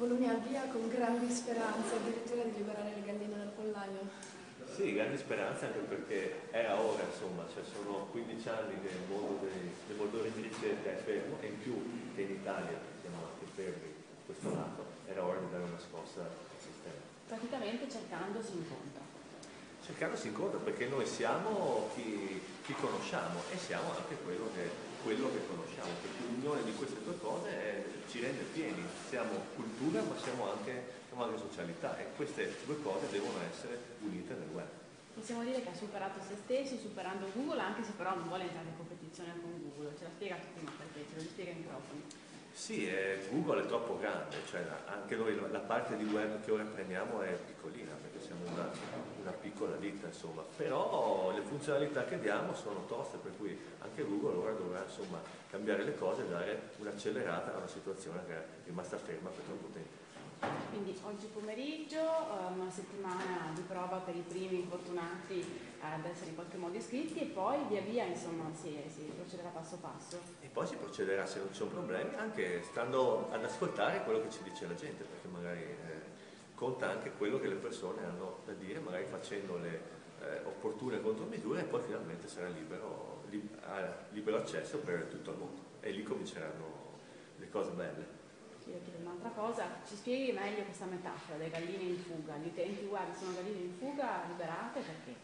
Bologna avvia con grandi speranze addirittura di liberare le galline dal pollaio. Sì, grandi speranze, anche perché è a ora, insomma, cioè sono 15 anni che il mondo del moldore di ricerca è fermo, e in più che in Italia siamo anche fermi questo lato, era ora di dare una scossa al sistema. Praticamente cercando si incontra. Cercando si incontra, perché noi siamo chi conosciamo e siamo anche quello che conosciamo, perché l'unione di queste due cose ci rende pieni, siamo cultura ma siamo anche socialità, e queste due cose devono essere unite nel web. Possiamo dire che ha superato se stesso, superando Google, anche se però non vuole entrare in competizione con Google, ce l'ha spiegato prima perché, ce lo spiega in microfoni. Sì, Google è troppo grande, cioè anche noi la parte di web che ora prendiamo è piccolina, perché siamo una piccola ditta, insomma, però le funzionalità che diamo sono toste, per cui anche Google ora dovrà, insomma, cambiare le cose e dare un'accelerata a una situazione che è rimasta ferma per troppo tempo. Quindi oggi pomeriggio una settimana di prova per i primi fortunati ad essere in qualche modo iscritti, e poi via via, insomma, si procederà passo passo. E poi si procederà, se non ci sono problemi, anche stando ad ascoltare quello che ci dice la gente, perché magari conta anche quello che le persone hanno da dire, magari facendo le opportune contromisure, e poi finalmente sarà libero accesso per tutto il mondo, e lì cominceranno le cose belle. Io chiedo un'altra cosa, ci spieghi meglio questa metafora delle galline in fuga? Gli utenti web sono galline in fuga liberate, perché?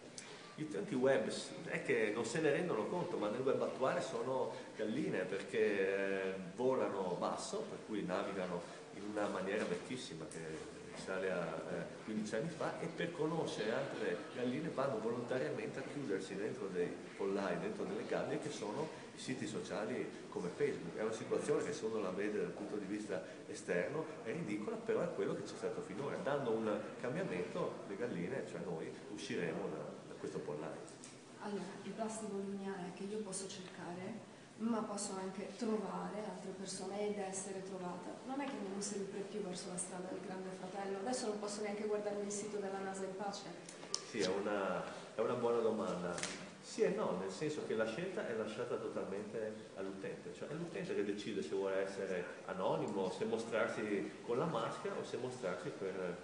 Gli utenti web è che non se ne rendono conto, ma nel web attuale sono galline, perché volano basso, per cui navigano in una maniera vecchissima che risale a 15 anni fa, e per conoscere altre galline vanno volontariamente a chiudersi dentro dei pollai, dentro delle gabbie che sono i siti sociali come Facebook. È una situazione che, se uno la vede dal punto di vista esterno, è ridicola, però è quello che c'è stato finora. Dando un cambiamento, le galline, cioè noi, usciremo da questo pollaio. Allora, il plus di Bologna è che io posso cercare, ma posso anche trovare altre persone ed essere trovata. Non è che non sempre più verso la strada del Grande Fratello, adesso non posso neanche guardarmi il sito della NASA in pace. Sì, è una buona domanda. Sì e no, nel senso che la scelta è lasciata totalmente all'utente, cioè è l'utente che decide se vuole essere anonimo, se mostrarsi con la maschera o se mostrarsi per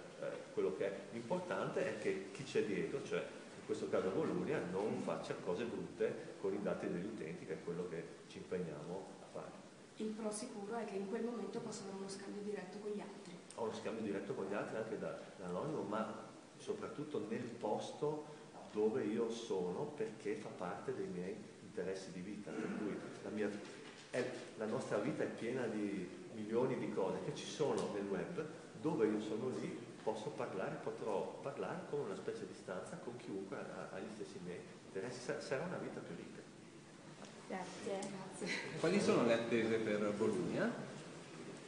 quello che è. L'importante è che chi c'è dietro, cioè in questo caso Volunia, non faccia cose brutte con i dati degli utenti, che è quello che ci impegniamo a fare. Il pro sicuro è che in quel momento posso avere uno scambio diretto con gli altri. Ho uno scambio diretto con gli altri, anche da anonimo, ma soprattutto nel posto dove io sono, perché fa parte dei miei interessi di vita, per cui la nostra vita è piena di milioni di cose che ci sono nel web. Dove io sono lì potrò parlare con una specie di stanza con chiunque ha gli stessi miei interessi, sarà una vita più ricca. Grazie. Quali sono le attese per Bologna?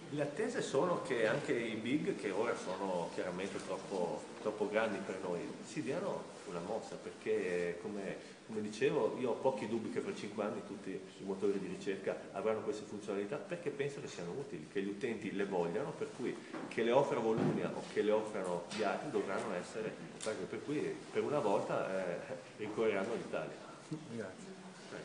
Le attese sono che anche i big, che ora sono chiaramente troppo grandi per noi, si diano una mossa, perché come dicevo, io ho pochi dubbi che fra 5 anni tutti i motori di ricerca avranno queste funzionalità, perché penso che siano utili, che gli utenti le vogliano, per cui che le offra Volunia o che le offrano gli altri dovranno essere, per cui per una volta ricorreranno all'Italia. Grazie.